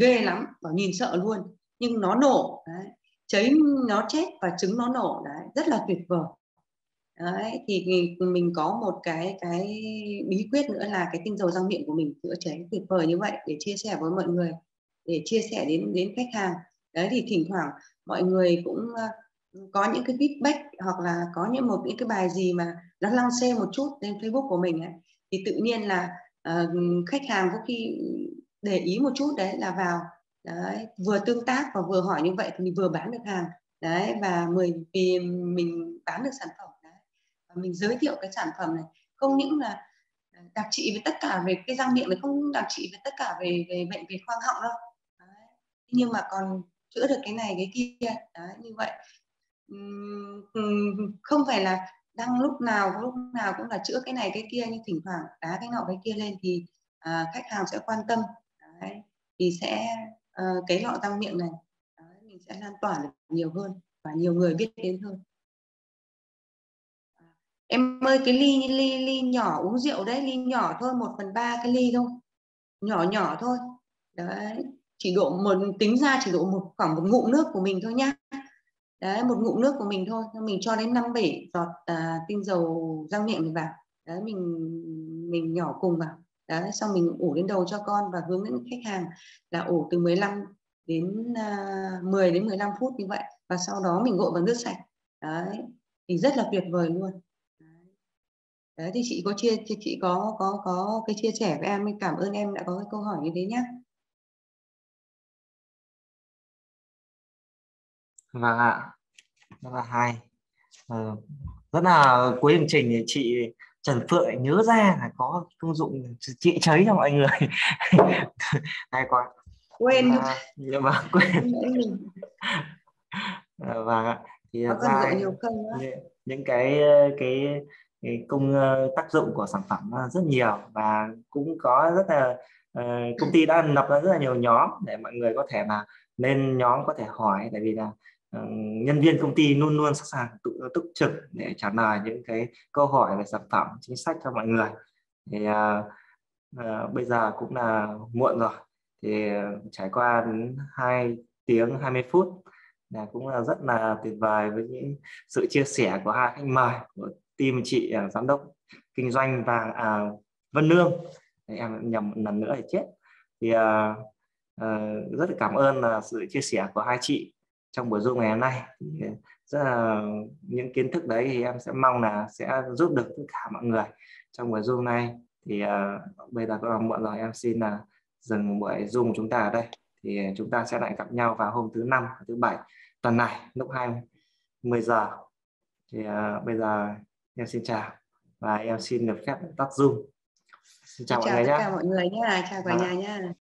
ghê lắm, bảo nhìn sợ luôn, nhưng nó nổ đấy, cháy nó chết và trứng nó nổ đấy, rất là tuyệt vời. Đấy, thì mình có một cái bí quyết nữa là cái tinh dầu răng miệng của mình chữa cháy tuyệt vời như vậy để chia sẻ với mọi người, để chia sẻ đến khách hàng. Đấy, thì thỉnh thoảng mọi người cũng có những cái feedback hoặc là có những cái bài gì mà nó lăng xê một chút lên Facebook của mình ấy, thì tự nhiên là khách hàng có khi để ý một chút đấy là vào đấy, vừa tương tác và vừa hỏi như vậy thì mình vừa bán được hàng đấy, và vì mình bán được sản phẩm, mình giới thiệu cái sản phẩm này không những là đặc trị với tất cả về cái răng miệng này, không đặc trị với tất cả về bệnh về khoang họng đâu đấy, nhưng mà còn chữa được cái này cái kia đấy, như vậy không phải là đang lúc nào cũng là chữa cái này cái kia, nhưng thỉnh thoảng đá cái nọ cái kia lên thì khách hàng sẽ quan tâm đấy, thì sẽ cái lọ răng miệng này đấy, mình sẽ lan tỏa được nhiều hơn và nhiều người biết đến hơn. Em ơi, cái ly nhỏ uống rượu đấy, ly nhỏ thôi, 1/3 cái ly thôi, nhỏ thôi đấy, chỉ độ khoảng một ngụm nước của mình thôi nhá, đấy, một ngụm nước của mình thôi, mình cho đến 5-7 giọt tinh dầu răng miệng mình vào đấy, mình nhỏ cùng vào đấy, xong mình ủ lên đầu cho con và hướng dẫn khách hàng là ủ từ 10 đến 15 phút như vậy, và sau đó mình gội bằng nước sạch đấy, thì rất là tuyệt vời luôn. Đấy, thì chị có chị có cái chia sẻ với em, cảm ơn em đã có cái câu hỏi như thế nhé. Vâng ạ, rất là hay, rất là cuối chương trình thì chị Trần Phượng nhớ ra là có công dụng trị cháy cho mọi người. Hay quá, quên nhưng mà quên. Vâng ạ, thì ra những cái công tác dụng của sản phẩm rất nhiều, và cũng có rất là công ty đã lập ra rất là nhiều nhóm để mọi người có thể mà lên nhóm có thể hỏi, tại vì là nhân viên công ty luôn luôn sẵn sàng túc trực để trả lời những cái câu hỏi về sản phẩm chính sách cho mọi người. Thì bây giờ cũng là muộn rồi, thì trải qua đến 2 tiếng 20 phút là cũng là rất là tuyệt vời với những sự chia sẻ của hai khách mời của team chị giám đốc kinh doanh vàng Vân Lương, em nhầm một lần nữa thì chết. Thì rất là cảm ơn sự chia sẻ của hai chị trong buổi Zoom ngày hôm nay. Thì rất là những kiến thức đấy thì em sẽ mong là sẽ giúp được tất cả mọi người trong buổi Zoom này. Thì bây giờ có là muộn rồi, em xin là dừng buổi Zoom của chúng ta ở đây. Thì chúng ta sẽ lại gặp nhau vào hôm thứ 5, thứ 7 tuần này lúc 20 giờ. Thì bây giờ em xin chào và em xin được phép tắt Zoom. Xin chào mọi người nhé. Chào cả nhà nhé.